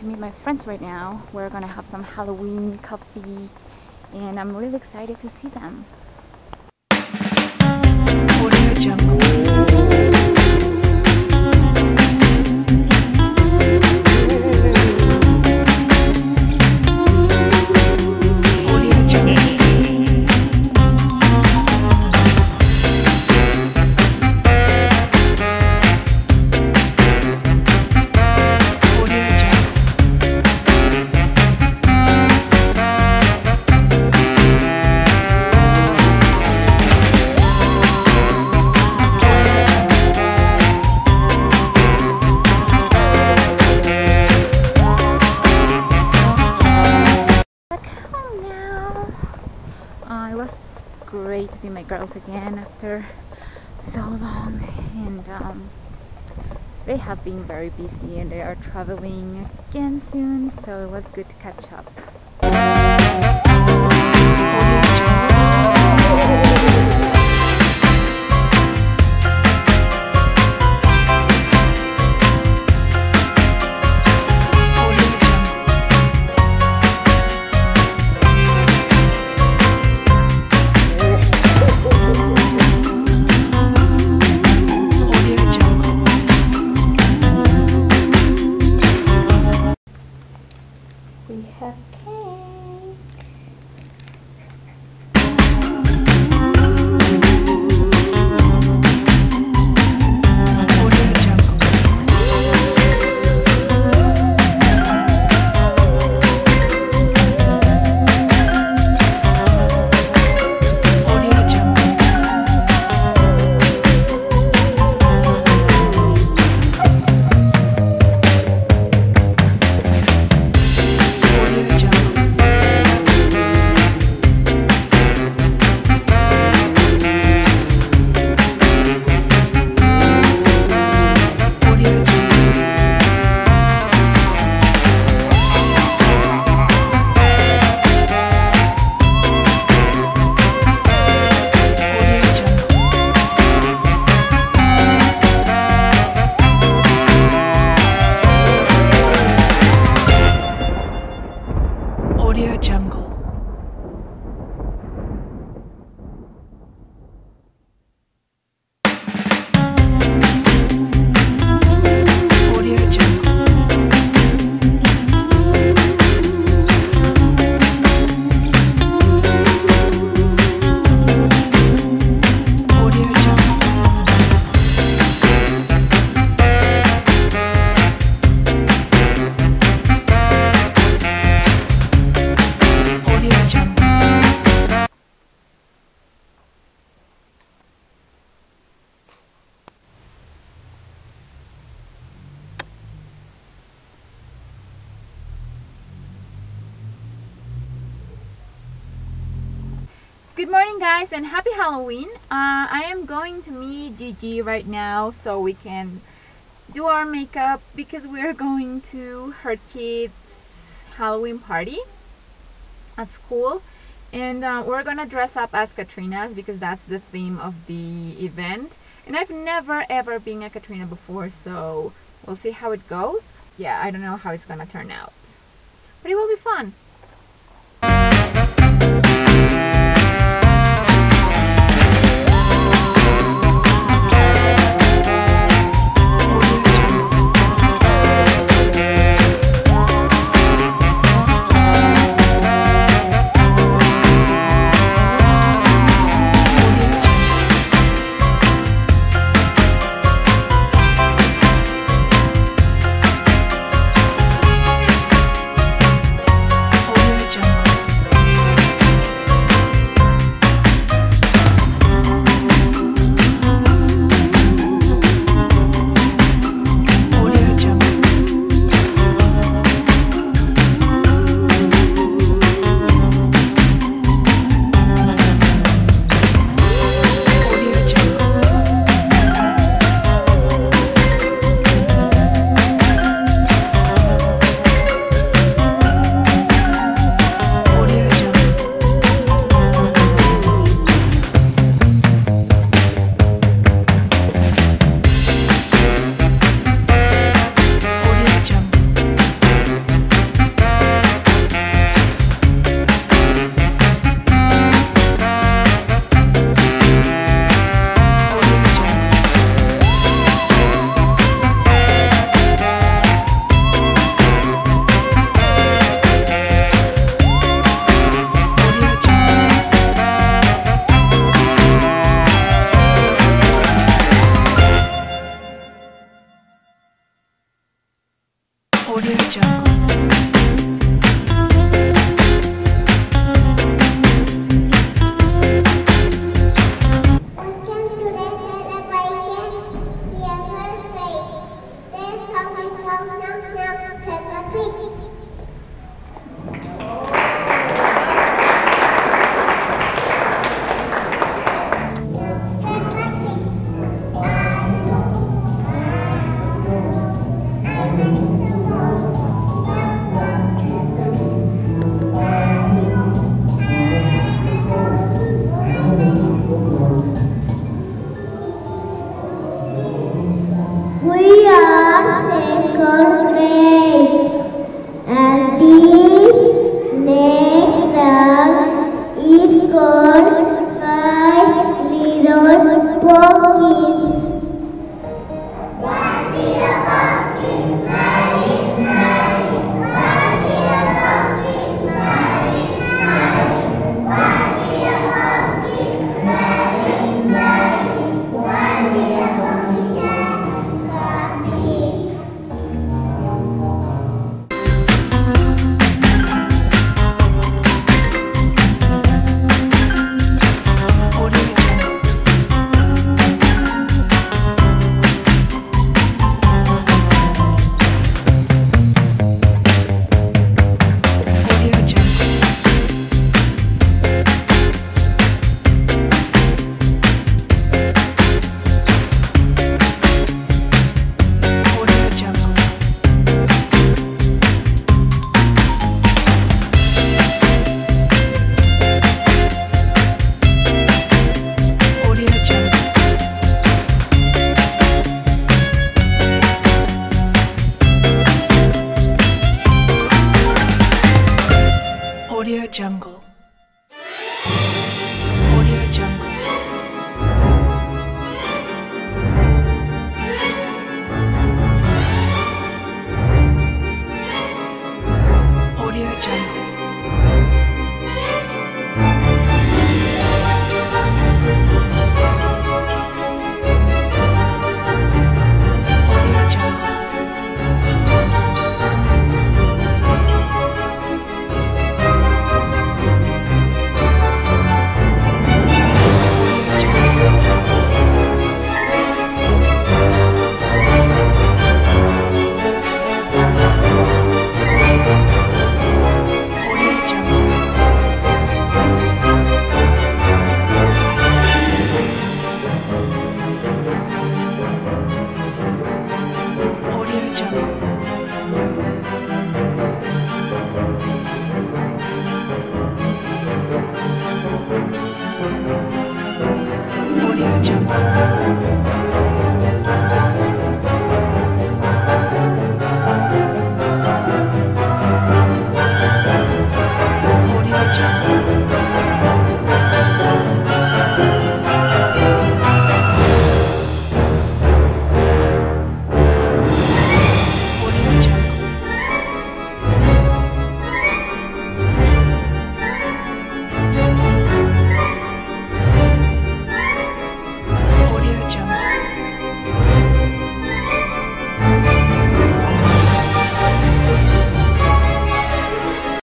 to meet my friends right now. We're gonna have some Halloween coffee and I'm really excited to see them. Great to see my girls again after so long, and they have been very busy and they are traveling again soon, so it was good to catch up. We have cake. Audio Jungle. Good morning guys, and happy Halloween. I am going to meet Gigi right now so we can do our makeup because we're going to her kids' Halloween party at school, and we're gonna dress up as Katrinas because that's the theme of the event, and I've never ever been a Katrina before, so we'll see how it goes. Yeah, I don't know how it's gonna turn out, but it will be fun. Audio Jungle. Audio Jungle. Audio Jungle. Audio Jungle. Audio Jungle.